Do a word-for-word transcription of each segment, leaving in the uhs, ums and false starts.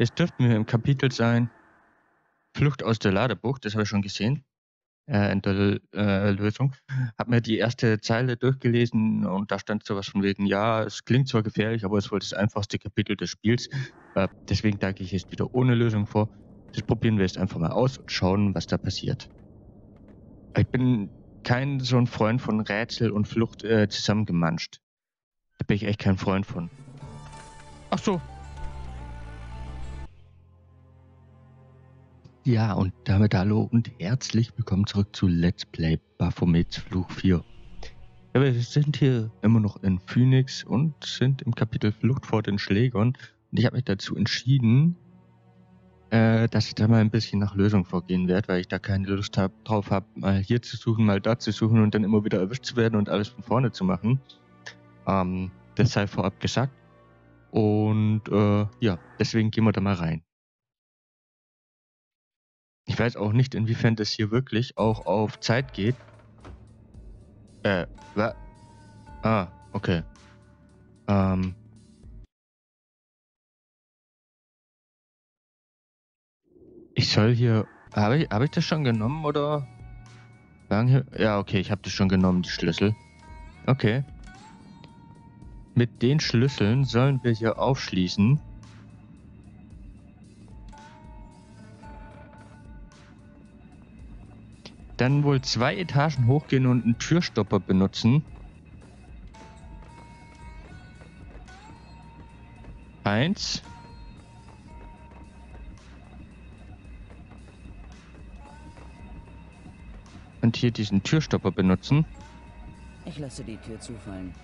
Jetzt dürften wir im Kapitel sein. Flucht aus der Ladebucht, das habe ich schon gesehen. Äh, in der äh, Lösung. Habe mir die erste Zeile durchgelesen und da stand sowas von wegen, ja, es klingt zwar gefährlich, aber es war das einfachste Kapitel des Spiels. Äh, deswegen danke ich jetzt wieder ohne Lösung vor. Das probieren wir jetzt einfach mal aus und schauen, was da passiert. Ich bin kein so ein Freund von Rätsel und Flucht äh, zusammengemanscht. Da bin ich echt kein Freund von. Ach so. Ja, und damit hallo und herzlich willkommen zurück zu Let's Play Baphomets Fluch vier. Ja, wir sind hier immer noch in Phoenix und sind im Kapitel Flucht vor den Schlägern. Und ich habe mich dazu entschieden, äh, dass ich da mal ein bisschen nach Lösung vorgehen werde, weil ich da keine Lust hab, drauf habe, mal hier zu suchen, mal da zu suchen und dann immer wieder erwischt zu werden und alles von vorne zu machen. Ähm, das sei vorab gesagt. Und äh, ja, deswegen gehen wir da mal rein. Ich weiß auch nicht, inwiefern das hier wirklich auch auf Zeit geht. Äh, wa? Ah, okay. Ähm. Ich soll hier... Habe ich, hab ich das schon genommen, oder? Ja, okay, ich habe das schon genommen, die Schlüssel. Okay. Mit den Schlüsseln sollen wir hier aufschließen. Dann wohl zwei Etagen hochgehen und einen Türstopper benutzen. Eins. Und hier diesen Türstopper benutzen. Ich lasse die Tür zufallen.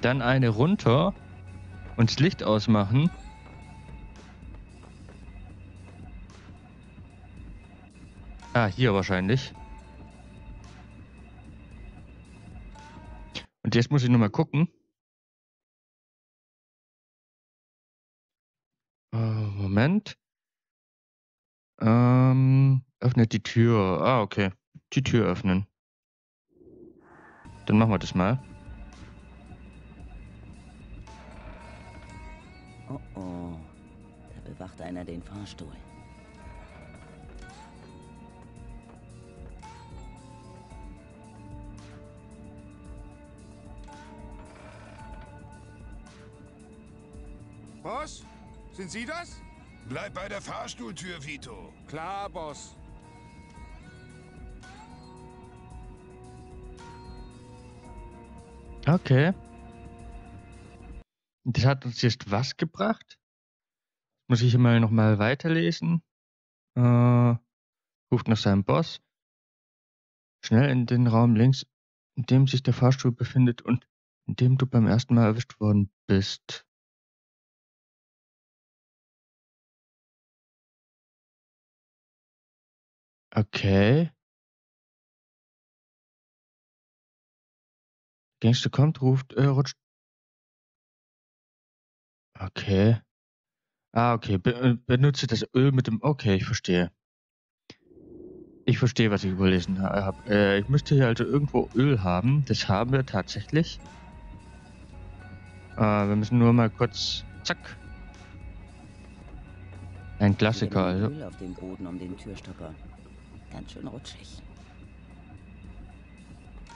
Dann eine runter und das Licht ausmachen. Ah, hier wahrscheinlich. Und jetzt muss ich nochmal gucken. Oh, Moment. Ähm, öffnet die Tür. Ah, okay. Die Tür öffnen. Dann machen wir das mal. Oh oh, da bewacht einer den Fahrstuhl. Boss? Sind Sie das? Bleib bei der Fahrstuhltür, Vito. Klar, Boss. Okay. Das hat uns jetzt was gebracht? Muss ich mal nochmal weiterlesen? Äh, ruft nach seinem Boss. Schnell in den Raum links, in dem sich der Fahrstuhl befindet und in dem du beim ersten Mal erwischt worden bist. Okay. Der Gangster kommt, ruft, äh, rutscht. Okay. Ah, okay. Be benutze das Öl mit dem... Okay, ich verstehe. Ich verstehe, was ich überlesen habe. Äh, ich müsste hier also irgendwo Öl haben. Das haben wir tatsächlich. Äh, wir müssen nur mal kurz... Zack. Ein Klassiker, also. Öl auf dem Boden um den Türstopper. Ganz schön rutschig.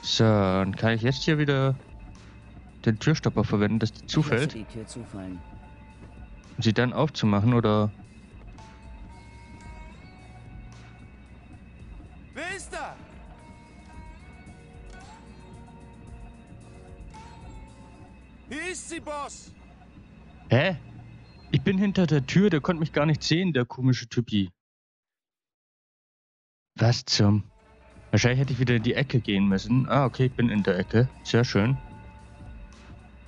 So, dann kann ich jetzt hier wieder den Türstopper verwenden, dass die zufällt. Die Tür zufallen. Um sie dann aufzumachen, oder? Wer ist da? Hier ist sie, Boss! Hä? Ich bin hinter der Tür, der konnte mich gar nicht sehen, der komische Typi. Was zum... Wahrscheinlich hätte ich wieder in die Ecke gehen müssen. Ah, okay, ich bin in der Ecke. Sehr schön.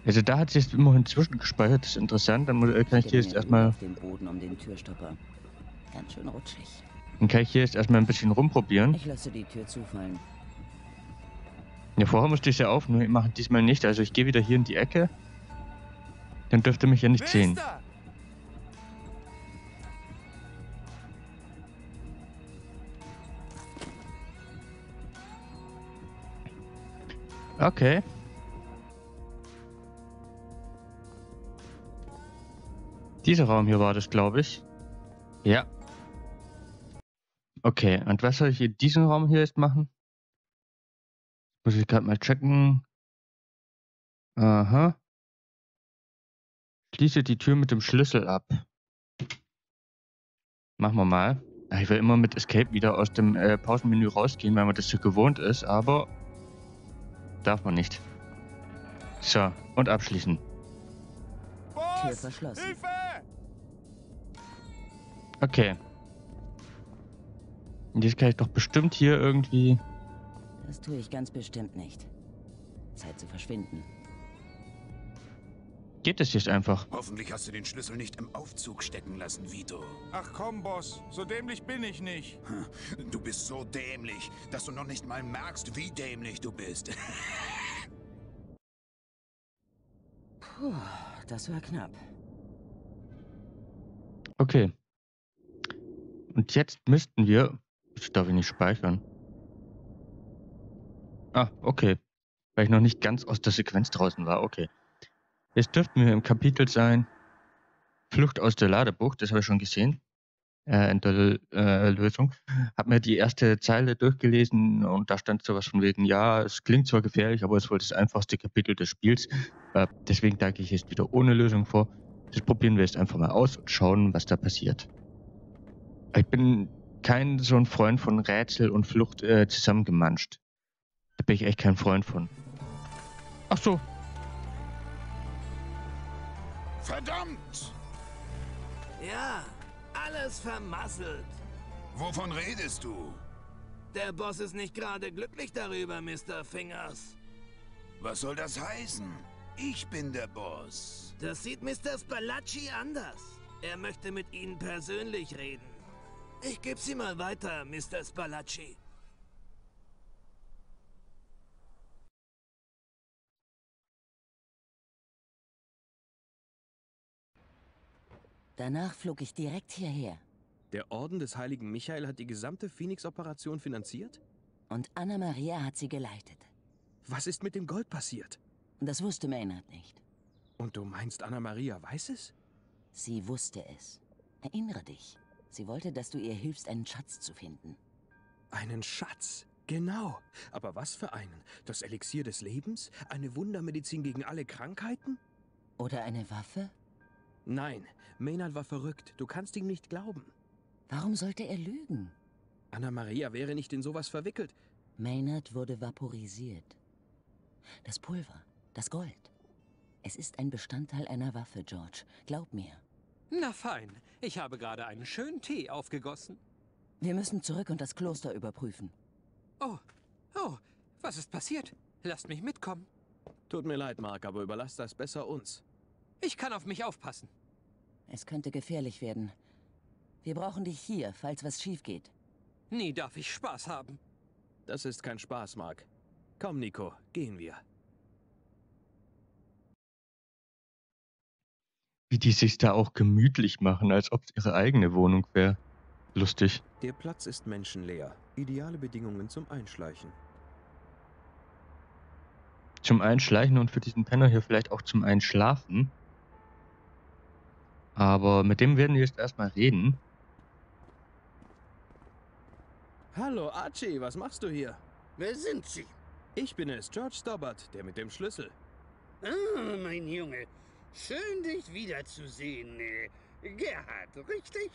Also da hat sie jetzt immerhin zwischengespeichert, das ist interessant. Dann kann ich hier jetzt erstmal... Dann kann ich hier jetzt erstmal ein bisschen rumprobieren. Ich lasse die Tür zufallen. Ja, vorher musste ich es ja aufmachen, diesmal nicht. Also ich gehe wieder hier in die Ecke. Dann dürfte mich ja nicht sehen. Okay. Dieser Raum hier war das, glaube ich. Ja. Okay, und was soll ich in diesem Raum hier jetzt machen? Muss ich gerade mal checken. Aha. Schließe die Tür mit dem Schlüssel ab. Machen wir mal. Ich will immer mit Escape wieder aus dem äh, Pausenmenü rausgehen, weil man das so gewohnt ist, aber darf man nicht. So, und abschließen. Tür verschlossen. Hilfe! Okay. Und jetzt kann ich doch bestimmt hier irgendwie... Das tue ich ganz bestimmt nicht. Zeit zu verschwinden. Geht es jetzt einfach? Hoffentlich hast du den Schlüssel nicht im Aufzug stecken lassen, Vito. Ach komm, Boss, so dämlich bin ich nicht. Du bist so dämlich, dass du noch nicht mal merkst, wie dämlich du bist. Puh, das war knapp. Okay. Und jetzt müssten wir... Ich darf ihn nicht speichern. Ah, okay. Weil ich noch nicht ganz aus der Sequenz draußen war, okay. Jetzt dürften wir im Kapitel sein, Flucht aus der Ladebucht, das habe ich schon gesehen, äh, in der äh, Lösung. Habe mir die erste Zeile durchgelesen und da stand sowas von wegen, ja, es klingt zwar gefährlich, aber es ist wohl das einfachste Kapitel des Spiels. Äh, deswegen danke ich jetzt wieder ohne Lösung vor. Das probieren wir jetzt einfach mal aus und schauen, was da passiert. Ich bin kein so ein Freund von Rätsel und Flucht äh, zusammengemanscht. Da bin ich echt kein Freund von. Ach so. Verdammt! Ja, alles vermasselt. Wovon redest du? Der Boss ist nicht gerade glücklich darüber, Mister Fingers. Was soll das heißen? Ich bin der Boss. Das sieht Mister Spalacci anders. Er möchte mit Ihnen persönlich reden. Ich gebe Sie mal weiter, Mister Spalacci. Danach flog ich direkt hierher. Der Orden des Heiligen Michael hat die gesamte Phoenix-Operation finanziert? Und Anna Maria hat sie geleitet. Was ist mit dem Gold passiert? Das wusste Maynard nicht. Und du meinst, Anna Maria weiß es? Sie wusste es. Erinnere dich. Sie wollte, dass du ihr hilfst, einen Schatz zu finden. Einen Schatz? Genau. Aber was für einen? Das Elixier des Lebens? Eine Wundermedizin gegen alle Krankheiten? Oder eine Waffe? Nein, Maynard war verrückt. Du kannst ihm nicht glauben. Warum sollte er lügen? Anna Maria wäre nicht in sowas verwickelt. Maynard wurde vaporisiert. Das Pulver, das Gold. Es ist ein Bestandteil einer Waffe, George. Glaub mir. Na fein. Ich habe gerade einen schönen Tee aufgegossen. Wir müssen zurück und das Kloster überprüfen. Oh, oh, was ist passiert? Lasst mich mitkommen. Tut mir leid, Mark, aber überlasst das besser uns. Ich kann auf mich aufpassen. Es könnte gefährlich werden. Wir brauchen dich hier, falls was schief geht. Nie darf ich Spaß haben. Das ist kein Spaß, Mark. Komm, Nico, gehen wir. Wie die sich da auch gemütlich machen, als ob es ihre eigene Wohnung wäre. Lustig. Der Platz ist menschenleer. Ideale Bedingungen zum Einschleichen. Zum Einschleichen und für diesen Penner hier vielleicht auch zum Einschlafen. Aber mit dem werden wir jetzt erstmal reden. Hallo Archie, was machst du hier? Wer sind Sie? Ich bin es, George Stobbart, der mit dem Schlüssel. Ah, mein Junge. Schön, dich wiederzusehen. Gerhard, richtig?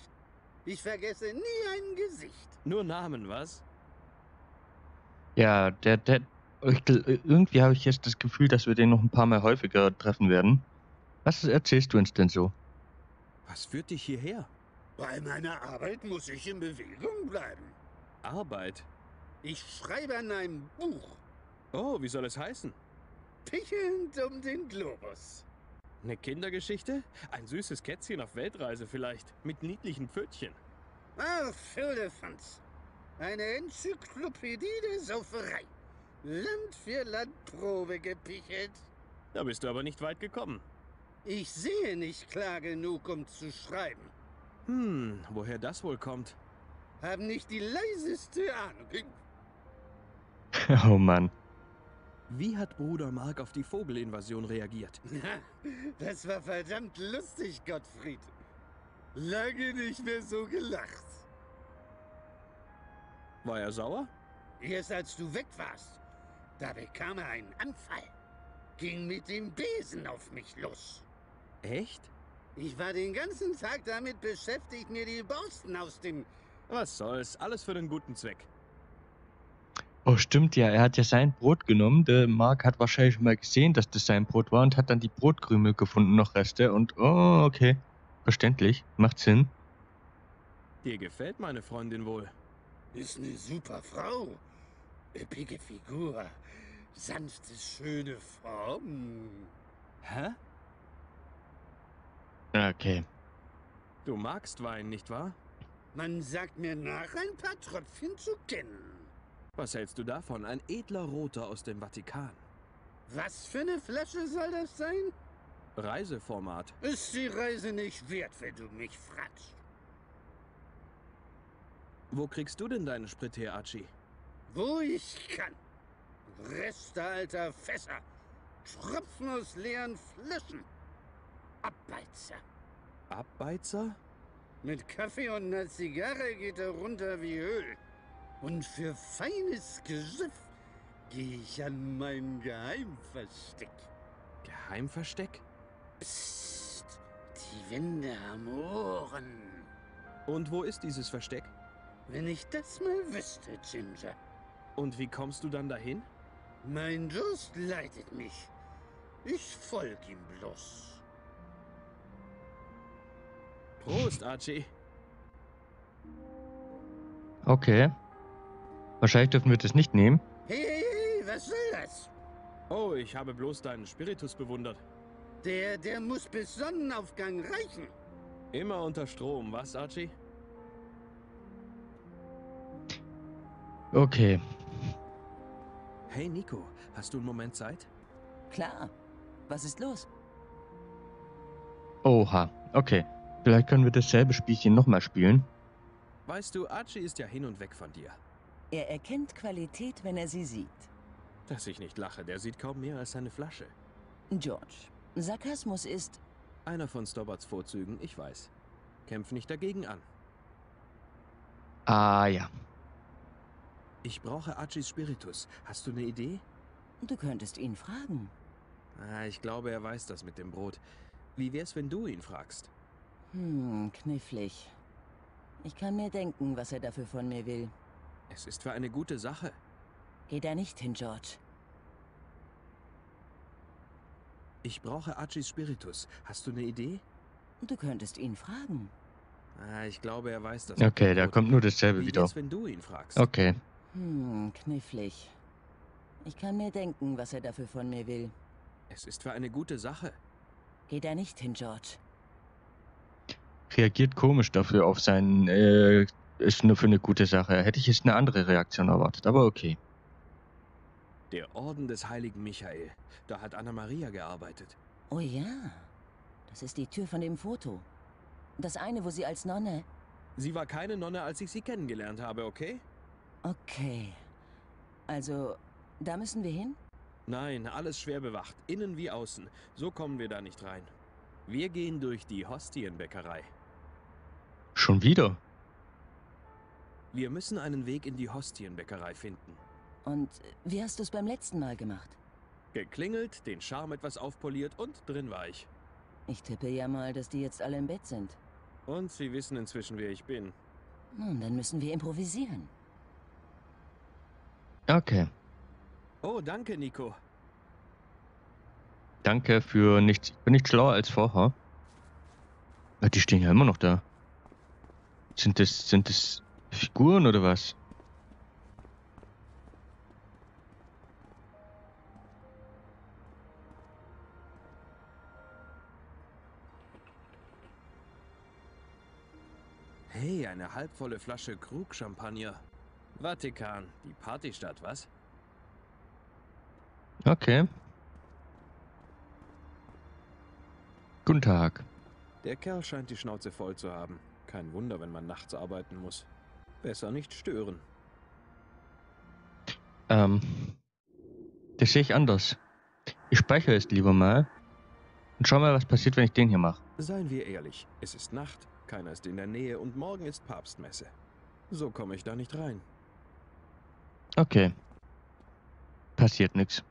Ich vergesse nie ein Gesicht. Nur Namen, was? Ja, der... der ich, irgendwie habe ich jetzt das Gefühl, dass wir den noch ein paar Mal häufiger treffen werden. Was erzählst du uns denn so? Was führt dich hierher? Bei meiner Arbeit muss ich in Bewegung bleiben. Arbeit? Ich schreibe an einem Buch. Oh, wie soll es heißen? Pichelnd um den Globus. Eine Kindergeschichte? Ein süßes Kätzchen auf Weltreise vielleicht, mit niedlichen Pfötchen. Ach, Füllefanz. Eine Enzyklopädie der Sauferei. Land für Land Probe gepichelt. Da bist du aber nicht weit gekommen. Ich sehe nicht klar genug, um zu schreiben. Hm, woher das wohl kommt? Haben nicht die leiseste Ahnung. Oh Mann. Wie hat Bruder Mark auf die Vogelinvasion reagiert? Das war verdammt lustig, Gottfried. Lange nicht mehr so gelacht. War er sauer? Erst als du weg warst, da bekam er einen Anfall. Ging mit dem Besen auf mich los. Echt? Ich war den ganzen Tag damit beschäftigt, mir die Borsten aus dem... Was soll's, alles für den guten Zweck. Oh, stimmt ja, er hat ja sein Brot genommen. Der Mark hat wahrscheinlich mal gesehen, dass das sein Brot war und hat dann die Brotkrümel gefunden, noch Reste. Und oh, okay, verständlich, macht Sinn. Dir gefällt meine Freundin wohl. Ist eine super Frau. Üppige Figur. Sanfte, schöne Form. Hä? Okay. Du magst Wein, nicht wahr? Man sagt mir nach, ein paar Tröpfchen zu kennen. Was hältst du davon? Ein edler Roter aus dem Vatikan. Was für eine Flasche soll das sein? Reiseformat. Ist die Reise nicht wert, wenn du mich fragst? Wo kriegst du denn deinen Sprit her, Archie? Wo ich kann. Reste alter Fässer. Tropfen aus leeren Flaschen. Abbeizer. Abbeizer? Mit Kaffee und einer Zigarre geht er runter wie Öl. Und für feines Geschiff gehe ich an mein Geheimversteck. Geheimversteck? Psst, die Wände haben Ohren. Und wo ist dieses Versteck? Wenn ich das mal wüsste, Ginger. Und wie kommst du dann dahin? Mein Durst leitet mich. Ich folge ihm bloß. Prost, Archie. Okay. Wahrscheinlich dürfen wir das nicht nehmen. Hey, hey, hey, was soll das? Oh, ich habe bloß deinen Spiritus bewundert. Der, der muss bis Sonnenaufgang reichen. Immer unter Strom, was, Archie? Okay. Hey, Nico, hast du einen Moment Zeit? Klar. Was ist los? Oha, okay. Vielleicht können wir dasselbe Spielchen nochmal spielen. Weißt du, Archie ist ja hin und weg von dir. Er erkennt Qualität, wenn er sie sieht. Dass ich nicht lache, der sieht kaum mehr als seine Flasche. George, Sarkasmus ist... einer von Stobbarts Vorzügen, ich weiß. Kämpf nicht dagegen an. Ah, ja. Ich brauche Archies Spiritus. Hast du eine Idee? Du könntest ihn fragen. Ah, ich glaube, er weiß das mit dem Brot. Wie wär's, wenn du ihn fragst? Hm, knifflig. Ich kann mir denken, was er dafür von mir will. Es ist für eine gute Sache. Geh da nicht hin, George. Ich brauche Archies Spiritus. Hast du eine Idee? Du könntest ihn fragen. Ah, ich glaube, er weiß das. Okay, da kommt nur dasselbe wieder. Wie wär's, wenn du ihn fragst? Okay. Hm, knifflig. Ich kann mir denken, was er dafür von mir will. Es ist für eine gute Sache. Geh da nicht hin, George. Reagiert komisch dafür auf seinen, äh, ist nur für eine gute Sache. Hätte ich jetzt eine andere Reaktion erwartet, aber okay. Der Orden des Heiligen Michael. Da hat Anna Maria gearbeitet. Oh ja, das ist die Tür von dem Foto. Das eine, wo sie als Nonne... Sie war keine Nonne, als ich sie kennengelernt habe, okay? Okay. Also, da müssen wir hin? Nein, alles schwer bewacht, innen wie außen. So kommen wir da nicht rein. Wir gehen durch die Hostienbäckerei. Schon wieder? Wir müssen einen Weg in die Hostienbäckerei finden. Und wie hast du es beim letzten Mal gemacht? Geklingelt, den Charme etwas aufpoliert und drin war ich. Ich tippe ja mal, dass die jetzt alle im Bett sind. Und sie wissen inzwischen, wer ich bin. Nun, dann müssen wir improvisieren. Okay. Oh, danke, Nico. Danke für nichts. Ich bin nicht schlauer als vorher. Die stehen ja immer noch da. Sind das, sind das Figuren oder was? Hey, eine halbvolle Flasche Krug-Champagner. Vatikan, die Partystadt, was? Okay. Guten Tag. Der Kerl scheint die Schnauze voll zu haben. Kein Wunder, wenn man nachts arbeiten muss. Besser nicht stören. Ähm. Das sehe ich anders. Ich speichere es lieber mal. Und schau mal, was passiert, wenn ich den hier mache. Seien wir ehrlich, es ist Nacht, keiner ist in der Nähe und morgen ist Papstmesse. So komme ich da nicht rein. Okay. Passiert nichts.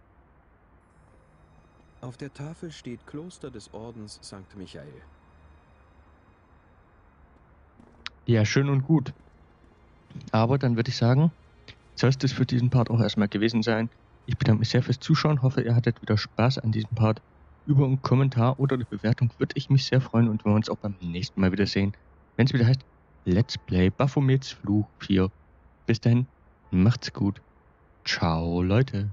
Auf der Tafel steht Kloster des Ordens Sankt Michael. Ja, schön und gut. Aber dann würde ich sagen, soll es das für diesen Part auch erstmal gewesen sein. Ich bedanke mich sehr fürs Zuschauen, hoffe, ihr hattet wieder Spaß an diesem Part. Über einen Kommentar oder eine Bewertung würde ich mich sehr freuen und wir uns auch beim nächsten Mal wiedersehen, wenn es wieder heißt Let's Play Baphomets Fluch vier. Bis dahin, macht's gut. Ciao, Leute.